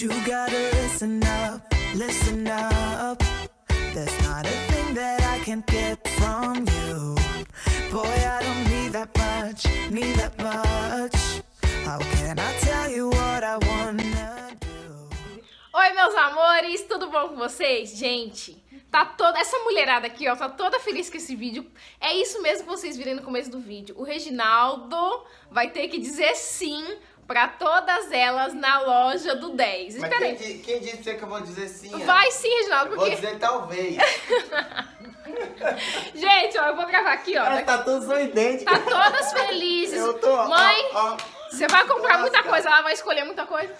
But you gotta listen up There's not a thing that I can't get from you Boy, I don't need that much How can I tell you what I wanna do? Oi, meus amores, tudo bom com vocês? Gente, tá toda essa mulherada aqui, ó, tá toda feliz com esse vídeo. É isso mesmo que vocês viram no começo do vídeo. O Reginaldo vai ter que dizer sim pra todas elas na loja do 10. Mas espera aí. Quem disse pra você que eu vou dizer sim? Vai sim, Reginaldo, porque... Vou dizer talvez. Gente, ó, eu vou gravar aqui, ó. Tá todas idênticas. Tá todas felizes. Eu tô... Mãe, você vai comprar muita coisa, ela vai escolher muita coisa.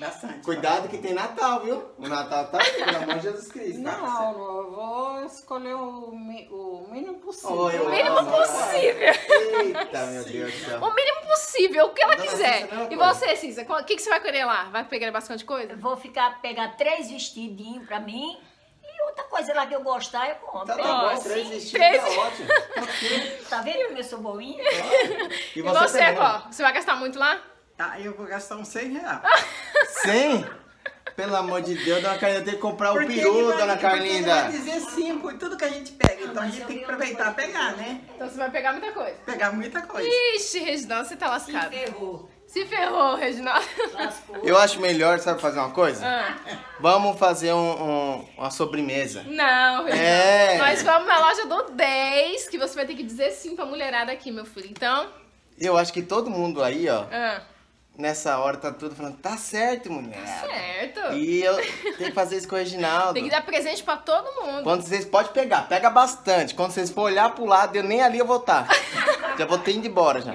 Bastante. Cuidado que tem Natal, viu? O Natal tá aí, pelo amor de Jesus Cristo. Não, eu vou escolher o mínimo possível. Oh, o mínimo possível. Eita, meu Deus do céu. O mínimo possível, o que ela quiser. E você, Cissa, o que você vai querer lá? Vai pegar bastante coisa? Eu vou pegar 3 vestidinhos pra mim. Outra coisa lá que eu gostar, eu compro. Tá bom, 3 vestidos, tá ótimo. Tá vendo como eu sou boinha? Claro. E você, ó, você vai gastar muito lá? Tá, eu vou gastar uns R$100. 100? Pelo amor de Deus, Dona Carlinda, tem que comprar o peru, Dona Carlinda. Vai dizer sim por tudo que a gente pega, então a gente tem que aproveitar e pegar, né? Então você vai pegar muita coisa. Pegar muita coisa. Ixi, Reginaldo, você tá lascado. Se ferrou. Se ferrou, Reginaldo. Eu acho melhor, sabe fazer uma coisa? Vamos fazer uma sobremesa. Não, Reginaldo. É. Nós vamos na loja do 10, que você vai ter que dizer sim pra mulherada aqui, meu filho. Então... Eu acho que todo mundo aí, ó... Nessa hora tá tudo falando, tá certo, mulher. Tá certo. E eu tenho que fazer isso com o Reginaldo. Tem que dar presente pra todo mundo. Quando vocês podem pegar, pega bastante. Quando vocês for olhar pro lado, eu nem ali eu vou estar. Já vou ter ido embora já.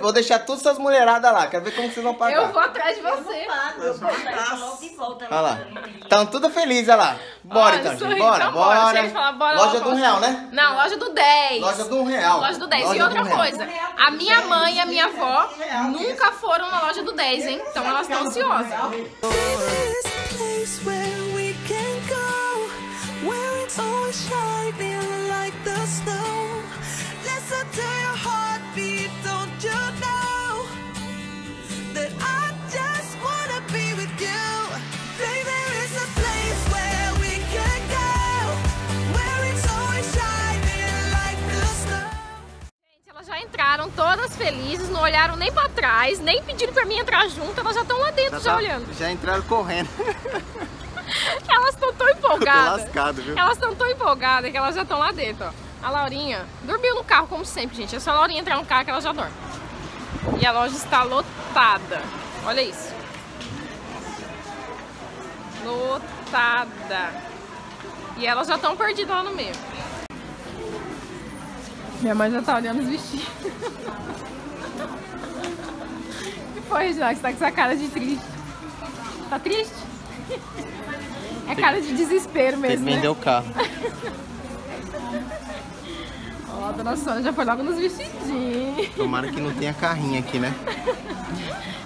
Vou deixar todas essas mulheradas lá. Quero ver como vocês vão pagar. Eu vou atrás de você. Eu vou atrás logo de volta. Olha lá. Estão tudo felizes, olha lá. Bora, então, gente. Bora, bora. Falar, bora. Loja do R$1, né? Não, loja do 10. Loja do R$1. Loja do 10. E outra coisa, a minha mãe e a minha avó nunca foram na loja do 10, hein? Então elas estão ansiosas. Entraram todas felizes, não olharam nem pra trás, nem pediram pra mim entrar junto, elas já estão lá dentro já olhando. Já entraram correndo. Elas estão tão empolgadas. Eu tô lascado, viu? Elas estão tão empolgadas que elas já estão lá dentro, ó. A Laurinha dormiu no carro como sempre, gente. É só a Laurinha entrar no carro que ela já dorme. E a loja está lotada. Olha isso. Lotada. E elas já estão perdidas lá no meio. Minha mãe já tá olhando os vestidos. Que foi, Reginaldo? Você tá com essa cara de triste. Tá triste? É cara de desespero mesmo, né? Vendeu o carro. Ó, a Dona Sônia já foi logo nos vestidinhos. Tomara que não tenha carrinho aqui, né?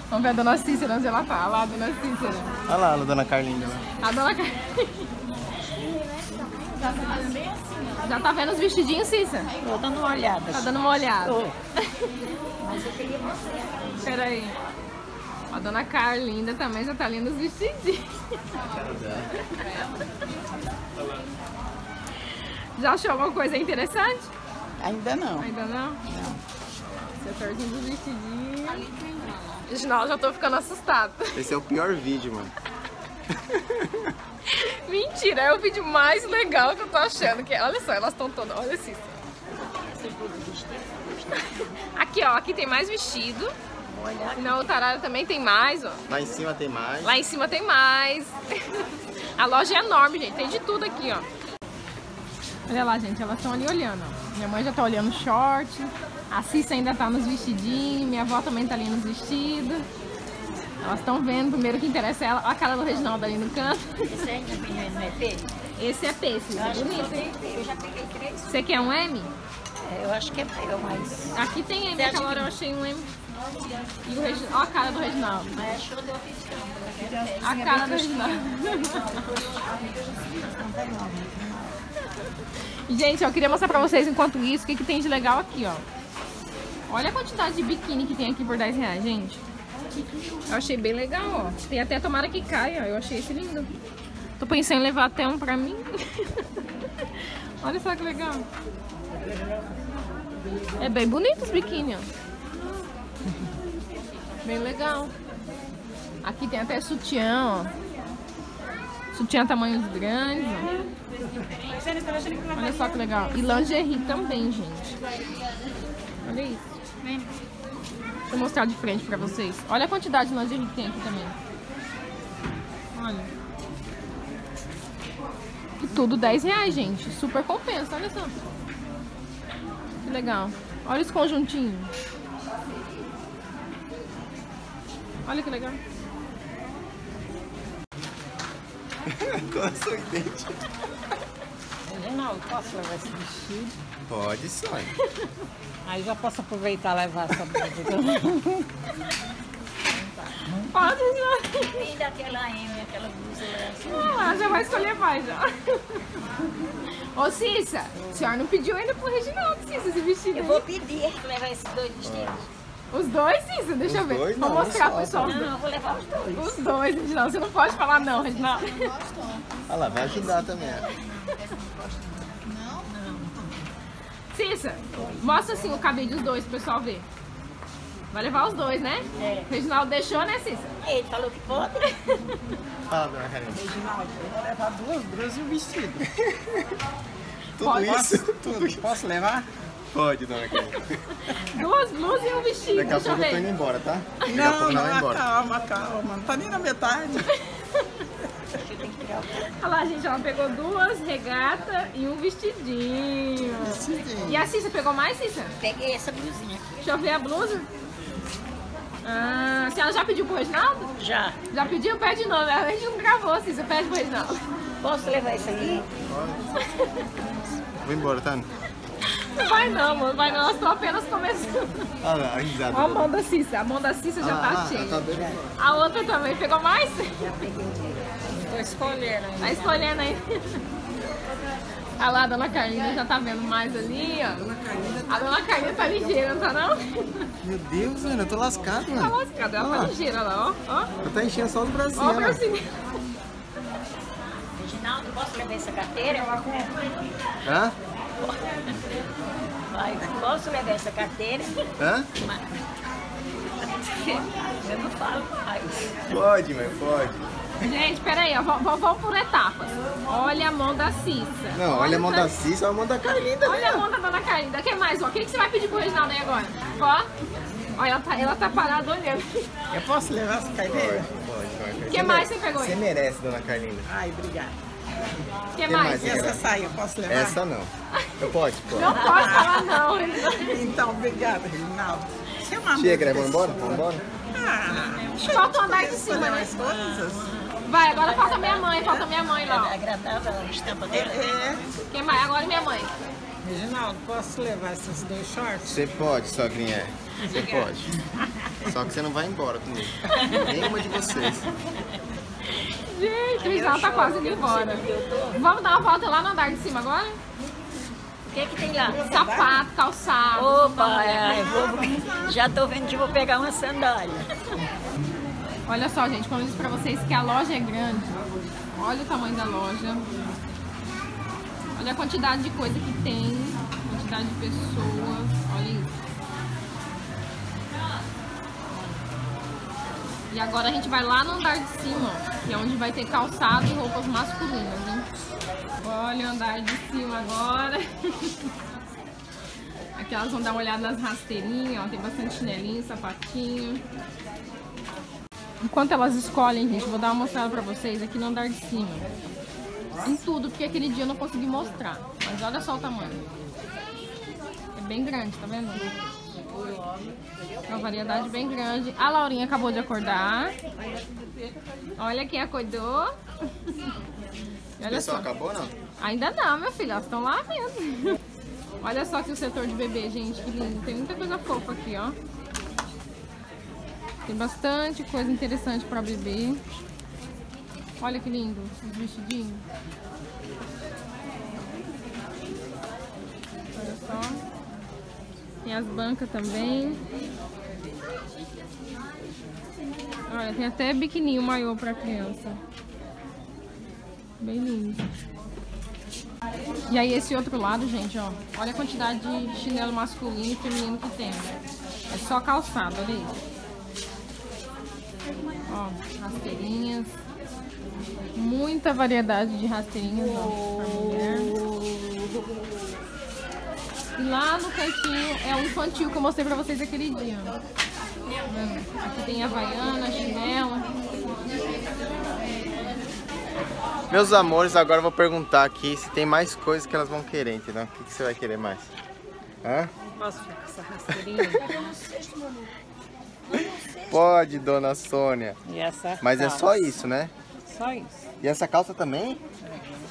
Vamos ver a Dona Cícera, onde ela tá. Olha lá a Dona Cícera. Olha lá a Dona Carlinda. A Dona Carlinda. Já tá vendo os vestidinhos, Cissa? Tô dando uma olhada. Tá dando uma olhada. Mas eu queria mostrar. Pera aí. A Dona Carlinda também já tá lendo os vestidinhos. Já achou alguma coisa interessante? Ainda não. Ainda não? Não. Você tá olhando os vestidinhos. Não, já tô ficando assustado. Esse é o pior vídeo, mano. Mentira, é o vídeo mais legal que eu tô achando. Que, olha só, elas estão todas. Olha assim. Aqui, ó, aqui tem mais vestido. Olha. Na outra área também tem mais, ó. Lá em cima tem mais. Lá em cima tem mais. A loja é enorme, gente. Tem de tudo aqui, ó. Olha lá, gente, elas estão ali olhando, ó. Minha mãe já tá olhando short. A Cissa ainda tá nos vestidinhos. Minha avó também tá ali nos vestidos. Elas estão vendo, primeiro que interessa é ela. Olha a cara do Reginaldo ali no canto. Esse é M? Esse é P, Cícero. Eu já peguei 3. Você quer um M? É, eu acho que é P, mas... Aqui tem M, aquela hora eu achei um M. E o Reginaldo... Olha a cara do Reginaldo. A cara do Reginaldo. Gente, eu queria mostrar pra vocês, enquanto isso, o que tem de legal aqui, ó. Olha a quantidade de biquíni que tem aqui por R$10, gente. Eu achei bem legal, ó. Tem até a tomara que caia, ó. Eu achei esse lindo. Tô pensando em levar até um pra mim. Olha só que legal. É bem bonito os biquíni, ó. Bem legal. Aqui tem até sutiã, ó. Sutiã tamanhos grandes, ó. Olha só que legal. E lingerie também, gente. Olha isso. Deixa eu mostrar de frente pra vocês. Olha a quantidade de lingerie que tem aqui também. Olha. E tudo R$10, gente. Super compensa, olha só. Que legal. Olha os conjuntinhos. Olha que legal. Coça o dente. Reginaldo, posso levar esse vestido? Pode, Sônia. Aí já posso aproveitar e levar essa blusa também. Pode, Sônia. Vem daquela M, aquela blusa. Ah, já vai escolher mais, já. Ô, Cissa, a senhora não pediu ainda pro Reginaldo, Cissa, esse vestido. Eu vou pedir pra levar esses dois vestidos. Os dois, Cissa? Deixa eu ver. Dois, vou mostrar pro pessoal. Não, eu vou levar os dois. Os dois, Reginaldo. Você não pode falar não, Reginaldo. Olha lá, vai ajudar também. Não? Não. Cissa, mostra assim o cabelo dos dois pro pessoal ver. Vai levar os dois, né? É. O Reginaldo deixou, né, Cissa? Ele falou que pode. Fala, dona Carlinda. Reginaldo, eu vou levar duas blusas e um vestido. Tudo isso? Tudo isso. Posso levar? Pode, dona Carlinda. Duas blusas e um vestido. Daqui a pouco eu tô indo embora, tá? Não, não, calma, calma. Não tá nem na metade. Olha lá, gente, ela pegou duas regatas e um vestidinho. E a Cissa pegou mais, Cissa? Peguei essa blusinha aqui. Deixa eu ver a blusa. Ah, a senhora já pediu pro Reginaldo? Já. Já pediu? Pede de novo. A gente não gravou, Cissa. Pede pro Reginaldo. Posso levar isso aqui? Pode. Vou embora, tá? Não vai não, mano. Vai não, eu estou apenas começando. Olha lá, risada. Olha a mão da Cissa. A mão da Cissa já tá cheia. A outra também. Pegou mais? Já peguei. Estou escolhendo ainda. Tá escolhendo aí. Olha lá, a dona Carlinda já tá vendo mais ali, ó. A dona Carlinda tá ligeira, não tá não? Meu Deus, mano. Eu tô lascado, mano. Tá lascado. Ela tá ligeira, olha lá, ó. Eu tô enchendo só do bracinho. Ó o bracinho. Reginaldo, posso levar essa carteira? Hã? Vai, posso levar essa carteira? Hã? Eu não falo mais. Pode, mas pode. Gente, peraí, ó, vamos por etapas. Olha a mão da Cissa. Não, olha a mão da Cissa, olha a mão da Carlinda. Olha a mão da dona Carlinda. O que mais? Ó? O que você vai pedir pro Reginaldo aí agora? Ó, ó, ela tá parada olhando. Eu posso levar essa carteira? Pode. O que mais você pegou aí? Você merece, dona Carlinda. Ai, obrigada. O que mais? Essa saia, posso levar? Essa não. Eu posso? Não pode falar não. Então, obrigada, Reginaldo. Chega, vamos embora? Vamos embora? Falta o andar de cima, né? Vai, agora falta minha mãe lá. É agradável a estampa dela. É. Quem mais? Agora minha mãe. Reginaldo, posso levar esses dois shorts? Você pode, sogrinha. Você pode. Só que você não vai embora comigo. Nenhuma de vocês. Gente, o Reginaldo tá quase indo embora. Vamos dar uma volta lá no andar de cima agora? O que é que tem lá? Sapato, calçado. Opa, já tô vendo que vou pegar uma sandália. Olha só, gente, como eu disse pra vocês que a loja é grande. Olha o tamanho da loja. Olha a quantidade de coisa que tem. Quantidade de pessoas. Olha isso. E agora a gente vai lá no andar de cima, ó, que é onde vai ter calçado e roupas masculinas, hein? Olha o andar de cima agora. Aqui elas vão dar uma olhada nas rasteirinhas, ó, tem bastante chinelinho, sapatinho. Enquanto elas escolhem, gente, vou dar uma mostrada pra vocês aqui no andar de cima. Em tudo, porque aquele dia eu não consegui mostrar. Mas olha só o tamanho. É bem grande, tá vendo? É uma variedade bem grande. A Laurinha acabou de acordar. Olha quem acordou. Olha pessoal, só. Acabou não? Ainda não, meu filho. Elas estão lá mesmo. Olha só aqui o setor de bebê, gente. Que lindo. Tem muita coisa fofa aqui, ó. Tem bastante coisa interessante pra bebê. Olha que lindo os vestidinhos. Olha só. Tem as bancas também. Olha, tem até biquininho maior pra criança. Bem lindo. E aí esse outro lado, gente, ó. Olha a quantidade de chinelo masculino e feminino que tem. É só calçado, olha isso. Ó, rasteirinhas. Muita variedade de rasteirinhas, ó, pra mulher. E lá no cantinho é o infantil que eu mostrei pra vocês aquele dia. Aqui tem havaiana, chinela. Meus amores, agora eu vou perguntar aqui se tem mais coisas que elas vão querer, entendeu? O que, que você vai querer mais? Hã? Posso ficar com essa rasteirinha? Pode, dona Sônia. E essa mas calça. É só isso, né? Só isso. E essa calça também?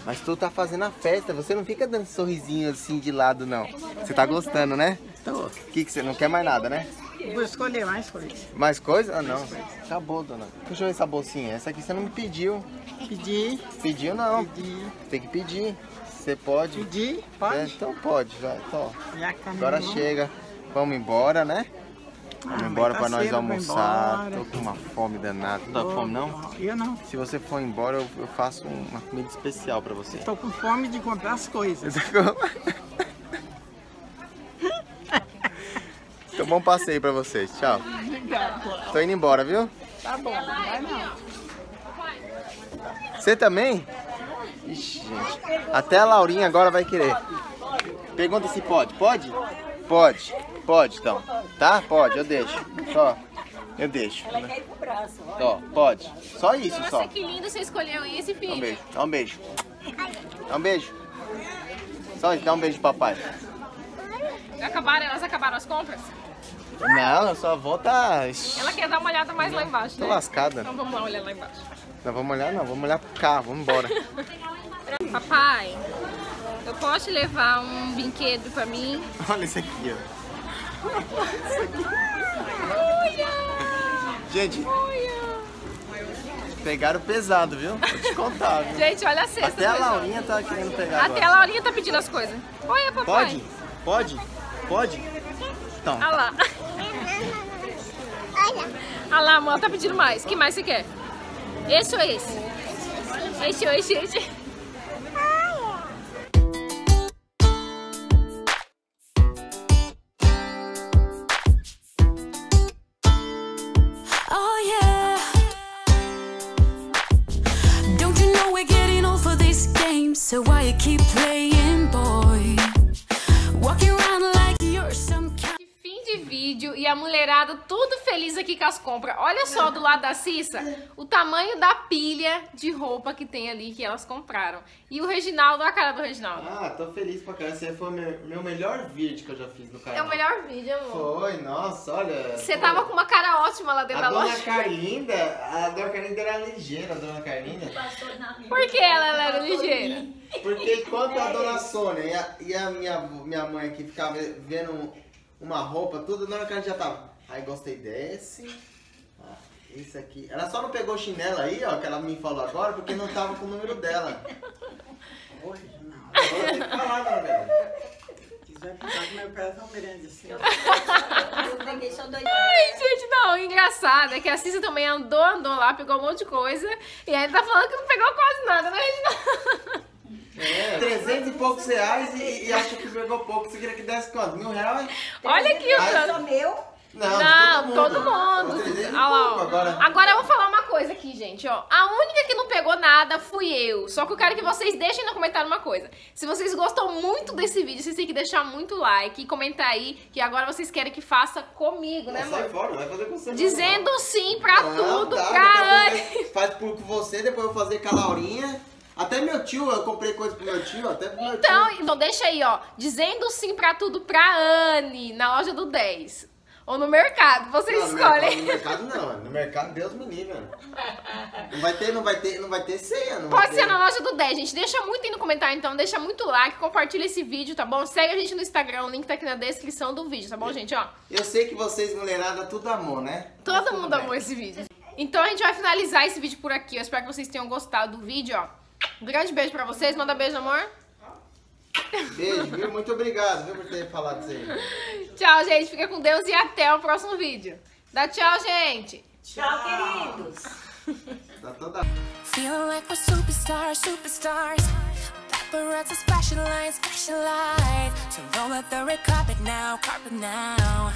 Mas tu tá fazendo a festa, você não fica dando sorrisinho assim de lado, não. Você tá gostando, né? Tô. O que, que você não quer mais nada, né? Vou escolher mais coisa. Mais coisa? Ah, não. Tá bom, dona. Deixa eu ver essa bolsinha. Essa aqui você não me pediu. Pedi. Pediu, não. Pedi. Tem que pedir. Você pode. Pedir? Pode. É, então pode. Já, então, agora chega. Vamos embora, né? Vamos embora pra nós almoçar. Tô com uma fome danada. Não tá com fome, não? Eu não. Se você for embora, eu faço uma comida especial pra você. Eu tô com fome de comprar as coisas. Então, bom passeio pra vocês. Tchau. Obrigado. Tô indo embora, viu? Tá bom. Vai não. Você também? Ixi, gente. Até a Laurinha agora vai querer. Pergunta se pode. Pode? Pode. Pode, então. Tá? Pode, eu deixo. Só. Eu deixo. Ela quer ir pro braço. Ó, pode. Só isso, nossa, só. Nossa, que lindo você escolheu esse, filho. Dá um beijo. Dá um beijo. Dá um beijo. Só isso. Dá um beijo, papai. Elas acabaram as compras? Não, eu só vou tá... Ela quer dar uma olhada mais lá embaixo, né? Tô lascada. Então vamos lá olhar lá embaixo. Não, vamos olhar não, vamos olhar pro carro, vamos embora. Papai, eu posso te levar um brinquedo pra mim? Olha isso aqui, ó. Isso aqui. Olha! Gente, pegaram pesado, viu? Vou te contar, viu? Gente, olha a cesta. Até a Laurinha tá querendo pegar agora. Até a Laurinha tá pedindo as coisas. Olha, papai. Pode? Pode? Pode? Então. Ah lá. Ah lá, mãe, tá pedindo mais. Que mais você quer? Esse ou esse? Esse ou esse? Esse. E a mulherada tudo feliz aqui com as compras. Olha só do lado da Cissa o tamanho da pilha de roupa que tem ali que elas compraram. E o Reginaldo, olha a cara do Reginaldo. Ah, tô feliz pra caramba. Você foi meu melhor vídeo que eu já fiz no canal. É o melhor vídeo, amor. Foi, nossa, olha. Você tava com uma cara ótima lá dentro da loja. A Dona Carlinda era ligeira, a Dona Carlinda. Por que ela era ligeira? Porque enquanto a Dona Sônia e a minha mãe aqui ficava vendo uma roupa, tudo, na hora que a gente já tava. Aí gostei desse. Ah, esse aqui. Ela só não pegou chinelo aí, ó, que ela me falou agora, porque não tava com o número dela. Hoje não. Agora tem que falar, não, velho. Vai ficar com meu pé tão grande assim. Ai, gente, não, o engraçado é que a Cissa também andou lá, pegou um monte de coisa. E aí tá falando que não pegou quase nada, né? É, 300 e poucos reais e acha que pegou pouco. Você queria que desse quanto? R$1.000? Olha aqui, o meu. Não, todo mundo. Agora eu vou falar uma coisa aqui, gente, ó. A única que não pegou nada fui eu. Só que eu quero que vocês deixem no comentário uma coisa. Se vocês gostam muito desse vídeo, vocês têm que deixar muito like e comentar aí que agora vocais querem que faça comigo, né, mãe? Sai fora, vai fazer com você. Dizendo sim pra tudo, pra Anne. Faz por você, depois eu vou fazer com a Laurinha. Até meu tio, eu comprei coisa pro meu tio, até pro meu tio. Então deixa aí, ó, dizendo sim pra tudo pra Anne, na loja do 10. Ou no mercado, vocês não, escolhem. No mercado, Deus me livre. Não vai ter ceia, não. Pode ser na loja do 10, gente. Deixa muito aí no comentário, então. Deixa muito like, compartilha esse vídeo, tá bom? Segue a gente no Instagram, o link tá aqui na descrição do vídeo, tá bom, gente? Ó. Eu sei que vocês, mulherada, tudo amou, né? Todo mundo amou esse vídeo. Então a gente vai finalizar esse vídeo por aqui. Eu espero que vocês tenham gostado do vídeo, ó. Um grande beijo pra vocês. Manda beijo, amor. Beijo, viu? Muito obrigado, viu, por ter falado isso aí. Tchau, gente. Fica com Deus e até o próximo vídeo. Dá tchau, gente. Tchau, queridos. Tá toda... Feeling like we're superstars, superstars. Paparazzi specialize, specialize. So roll up the red carpet now, carpet now.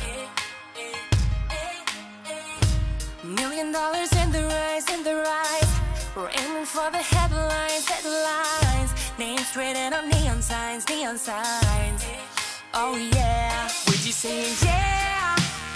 $1 million in the rise, in the rise. We're aiming for the headlines, headlines. Names written on neon signs, neon signs. Oh yeah, would you say yeah?